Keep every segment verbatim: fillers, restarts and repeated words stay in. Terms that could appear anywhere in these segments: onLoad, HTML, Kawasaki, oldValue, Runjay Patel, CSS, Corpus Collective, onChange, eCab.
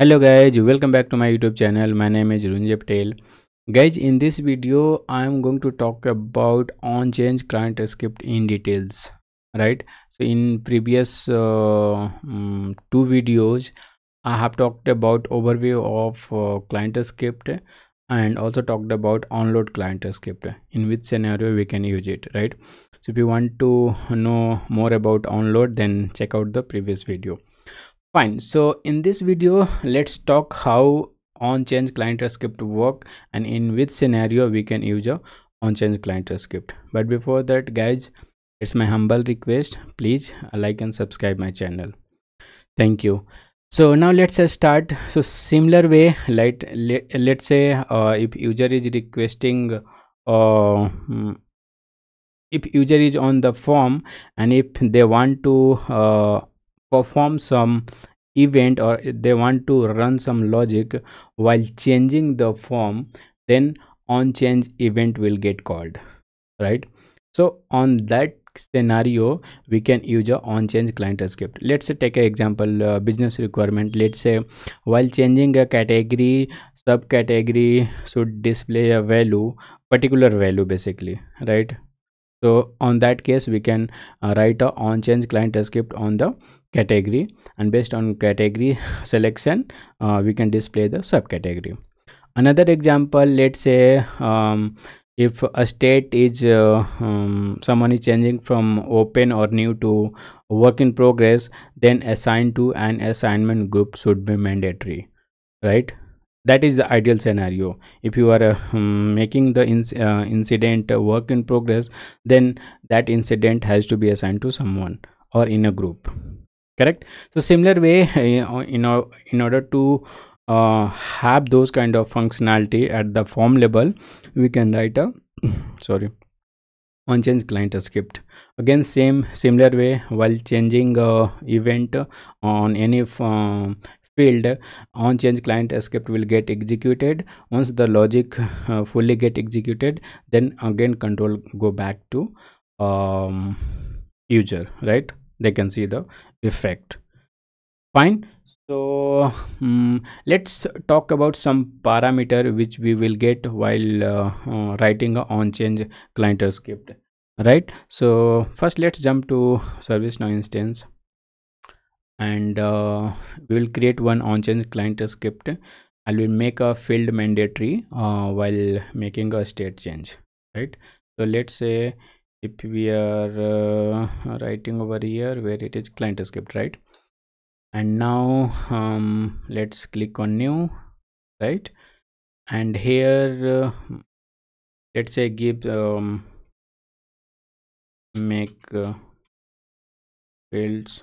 Hello guys, welcome back to my YouTube channel. My name is Runjay Patel. Guys, in this video I am going to talk about on change client script in details, right? So in previous uh, um, two videos I have talked about overview of uh, client script and also talked about onload client script, in which scenario we can use it, right? So if you want to know more about onload, then check out the previous video. Fine, so in this video let's talk how on change client script work and in which scenario we can use a on change client script. But before that guys, it's my humble request, please like and subscribe my channel. Thank you. So now let's start. So similar way, like let, let's say uh, if user is requesting uh, if user is on the form and if they want to uh, perform some event or they want to run some logic while changing the form, then on change event will get called, right? So on that scenario we can use a on change client script. Let's say take an example, uh, business requirement. Let's say while changing a category, subcategory should display a value, particular value basically, right? So on that case we can uh, write a on change client script on the category, and based on category selection uh, we can display the subcategory. Another example, let's say um, if a state is uh, um, someone is changing from open or new to work in progress, then assigned to an assignment group should be mandatory, right? That is the ideal scenario. If you are uh, um, making the inc uh, incident uh, work in progress, then that incident has to be assigned to someone or in a group, correct? So similar way, uh, in, uh, in order to uh, have those kind of functionality at the form level, we can write a sorry on change client script. Again same similar way, while changing uh, event on any form field, on change client script will get executed. Once the logic uh, fully get executed, then again control go back to um, user, right? They can see the effect. Fine, so um, let's talk about some parameter which we will get while uh, uh, writing a on change client script, right? So first let's jump to ServiceNow instance, and uh, we will create one on change client script. I will make a field mandatory uh, while making a state change, right? So let's say if we are uh, writing over here where it is client script, right? And now um, let's click on new, right? And here uh, let's say give um, make uh, fields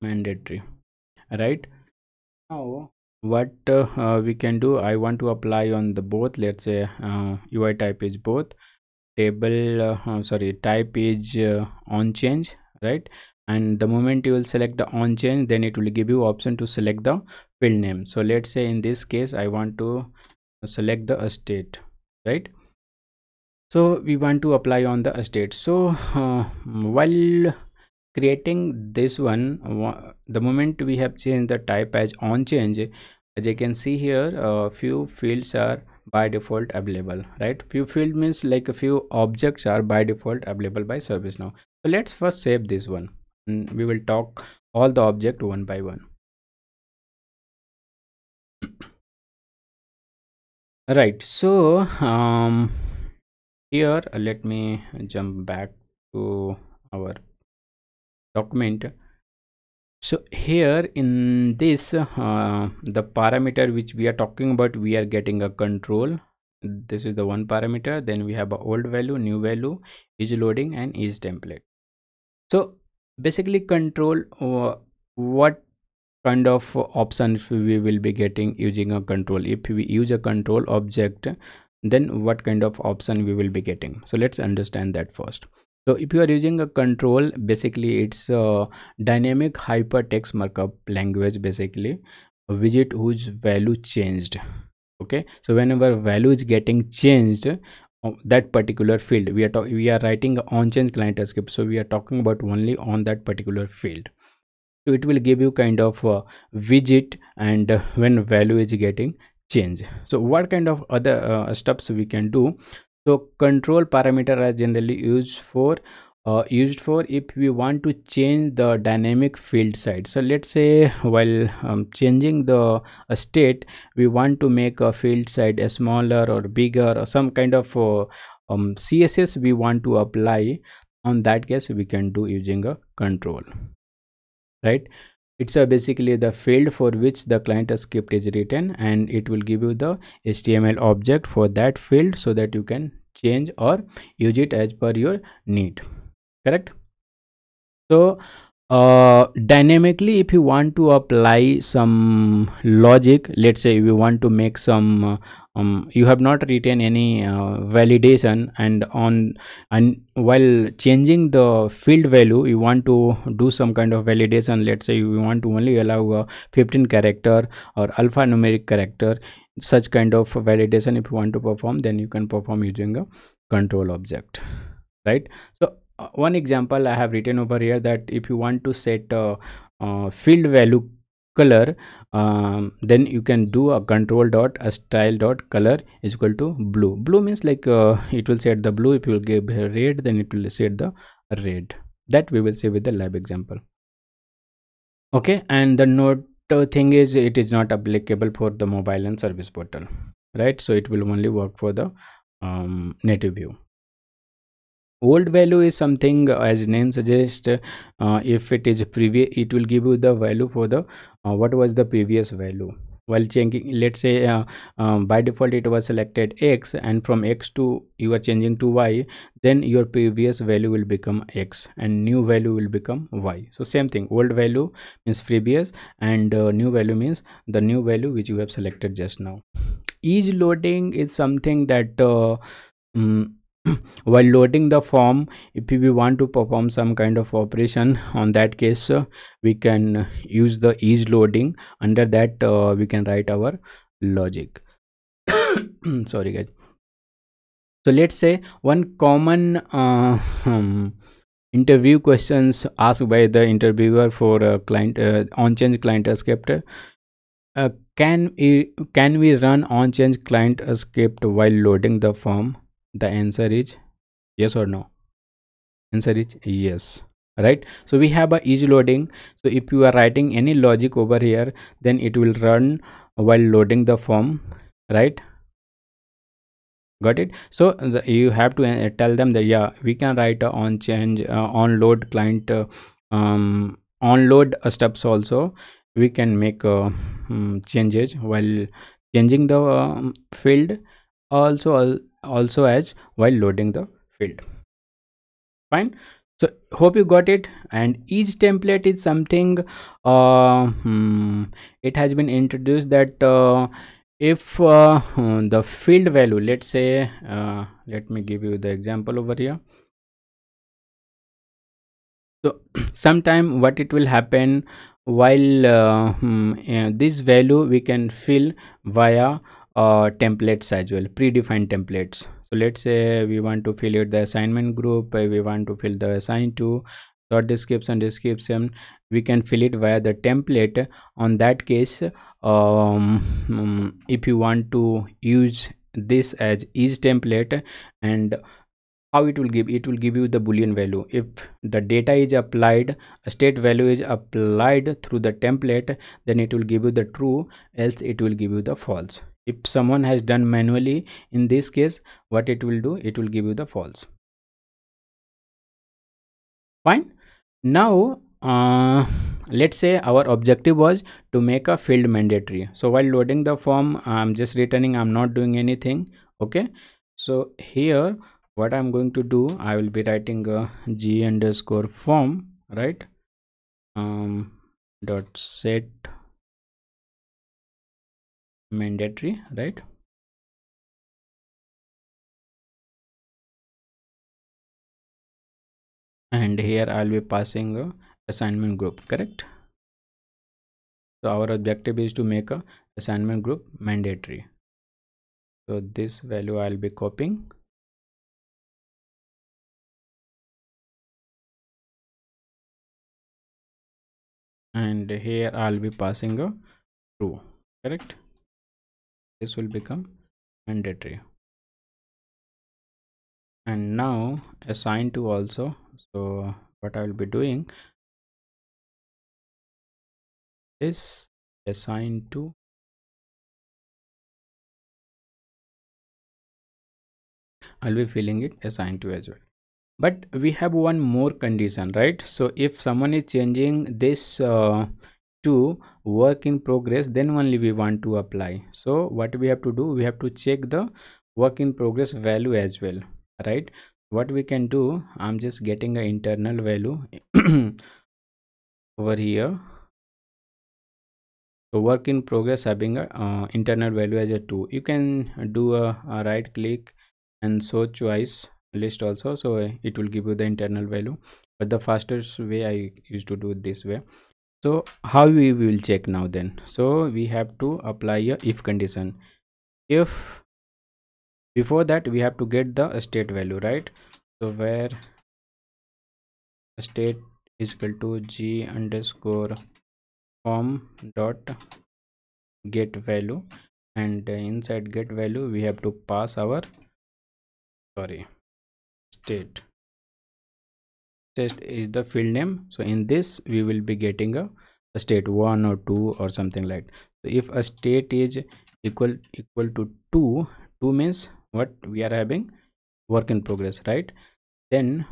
mandatory, right? Now what uh, uh, we can do, I want to apply on the both. Let's say uh, U I type is both, table uh, oh, sorry type is uh, on change, right? And the moment you will select the on change, then it will give you option to select the field name. So let's say in this case I want to select the state, right? So we want to apply on the state. So uh, while creating this one, the moment we have changed the type as on change, as you can see here, a uh, few fields are by default available, right? Few field means like a few objects are by default available by ServiceNow. So let's first save this one and we will talk all the object one by one. Right, so um, here let me jump back to our document. So here in this uh, the parameter which we are talking about, we are getting a control. This is the one parameter. Then we have a old value, new value, is loading and is template. So basically control, uh, what kind of options we will be getting using a control. If we use a control object, then what kind of option we will be getting? So let's understand that first. So if you are using a control, basically it's a dynamic hypertext markup language, basically a widget whose value changed. Okay, so whenever value is getting changed, that particular field we are we are writing on change client script, so we are talking about only on that particular field. So it will give you kind of a widget and when value is getting changed. So what kind of other uh, steps we can do? So control parameter are generally used for uh, used for if we want to change the dynamic field size. So let's say while um, changing the uh, state, we want to make a field size smaller or bigger or some kind of uh, um, C S S we want to apply. On that case, we can do using a control, right? It's a basically the field for which the client script is written, and it will give you the H T M L object for that field so that you can change or use it as per your need, correct? So uh, dynamically, if you want to apply some logic, let's say we want to make some uh, Um, you have not written any uh, validation, and on and while changing the field value you want to do some kind of validation. Let's say you want to only allow a fifteen character or alphanumeric character, such kind of validation if you want to perform, then you can perform using a control object, right? So uh, one example I have written over here that if you want to set a uh, field value color, um, then you can do a control dot a style dot color is equal to blue. Blue means like uh, it will set the blue. If you will give red, then it will set the red. That we will see with the lab example. Okay, and the note uh, thing is it is not applicable for the mobile and service portal, right? So it will only work for the um, native view. Old value is something, as name suggests, uh, if it is previous, it will give you the value for the uh, what was the previous value while changing. Let's say uh, um, by default it was selected x, and from x to you are changing to y, then your previous value will become x and new value will become y. So same thing, old value means previous, and uh, new value means the new value which you have selected just now. Each loading is something that uh, um, while loading the form, if we want to perform some kind of operation, on that case uh, we can use the ease loading. Under that uh, we can write our logic. Sorry guys. So let's say one common uh, um, interview questions asked by the interviewer for a client uh, on change client script. Uh, can we, can we run on change client script while loading the form? The answer is yes or no. Answer is yes, right? So we have a ease loading. So if you are writing any logic over here, then it will run while loading the form, right? Got it? So the, you have to uh, tell them that yeah, we can write uh, on change uh, on load client uh, um, on load uh, steps also. We can make uh, um, changes while changing the uh, field also. Uh, also as while loading the field. Fine. So hope you got it. And each template is something uh, hmm, it has been introduced that uh, if uh, the field value, let's say uh, let me give you the example over here. So sometime what it will happen while uh, hmm, yeah, this value we can fill via Uh, templates as well, predefined templates. So let's say we want to fill it the assignment group, we want to fill the assign to, short description, description, we can fill it via the template. On that case, um, if you want to use this as is template, and how it will give, it will give you the boolean value. If the data is applied, a state value is applied through the template, then it will give you the true, else it will give you the false. If someone has done manually, in this case what it will do, it will give you the false. Fine. Now uh, let's say our objective was to make a field mandatory. So while loading the form, I'm just returning, I'm not doing anything. Okay, so here what I'm going to do, I will be writing a g underscore form, right? Um, dot set mandatory, right? And here I'll be passing a assignment group, correct? So our objective is to make a assignment group mandatory. So this value I'll be copying. and here I'll be passing a true. Correct, this will become mandatory. And now assign to also, so what I will be doing is assign to I'll be filling it assign to as well. But we have one more condition, right? So if someone is changing this uh, to work in progress, then only we want to apply. So what we have to do, we have to check the work in progress value as well, right? What we can do, I'm just getting an internal value over here. So work in progress having a uh, internal value as a two. You can do a, a right click and show choice list also, so it will give you the internal value. But the fastest way, I used to do this way. So how we will check now then? So we have to apply a if condition. If before that we have to get the state value, right? So where state is equal to g underscore form dot get value, and inside get value we have to pass our sorry state. State is the field name. So in this we will be getting a, a state one or two or something like that. So if a state is equal equal to two, two means what we are having work in progress, right? Then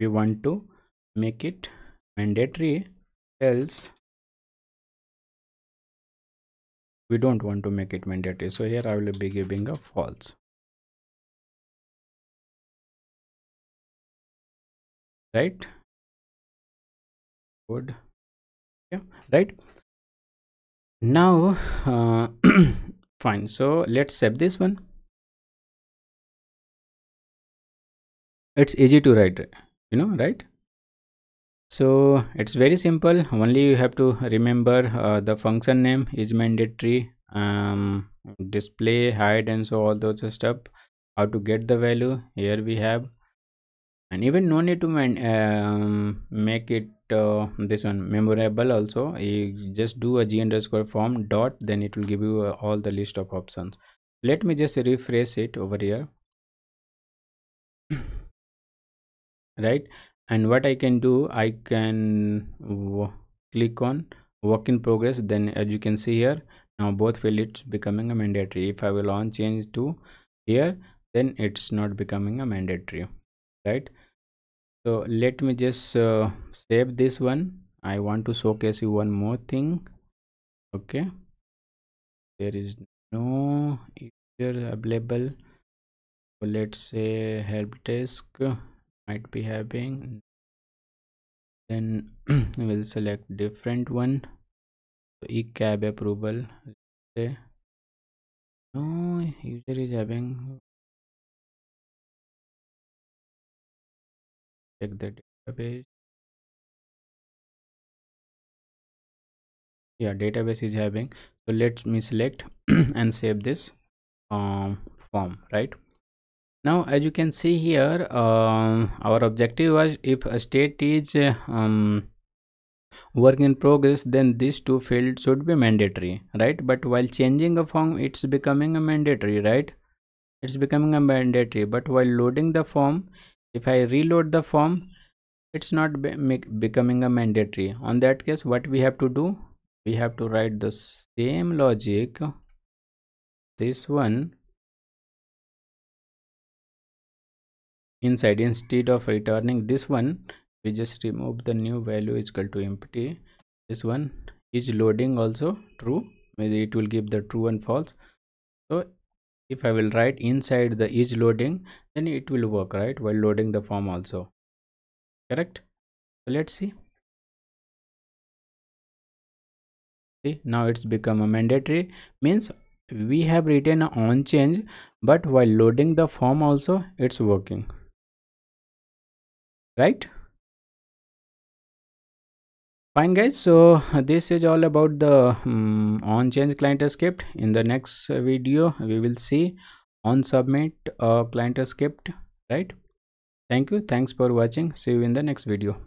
we want to make it mandatory, else we don't want to make it mandatory. So here I will be giving a false, right? Good, yeah, right. Now uh, fine, so let's save this one. It's easy to write, you know, right? So it's very simple, only you have to remember uh, the function name is mandatory, um, display, hide, and so all those stuff, how to get the value here we have. And even no need to man, um, make it uh, this one memorable also. You just do a g underscore form dot, then it will give you uh, all the list of options. Let me just refresh it over here. Right, and what I can do, I can click on work in progress. Then as you can see here, now both field it's becoming a mandatory. If I will on change to here, then it's not becoming a mandatory, right? So let me just uh, save this one. I want to showcase you one more thing. Okay, there is no user available. So let's say help desk might be having, then we'll select different one. So eCab approval, let's say no user is having. Check the database. Yeah, database is having. So let me select and save this um, form, right? Now as you can see here, uh, our objective was if a state is uh, um, work in progress, then these two fields should be mandatory, right? But while changing a form, it's becoming a mandatory, right? It's becoming a mandatory. But while loading the form, if I reload the form, it's not be make becoming a mandatory. On that case, what we have to do, we have to write the same logic, this one inside. Instead of returning this one, we just remove the new value is equal to empty. This one is loading also true, maybe it will give the true and false. So if I will write inside the is loading, then it will work, right, while loading the form also. Correct, so let's see. See, now it's become a mandatory, means we have written an on change, but while loading the form also it's working, right? Fine guys, so this is all about the um, on change client script. In the next video we will see on submit uh, client script, right? Thank you, thanks for watching, see you in the next video.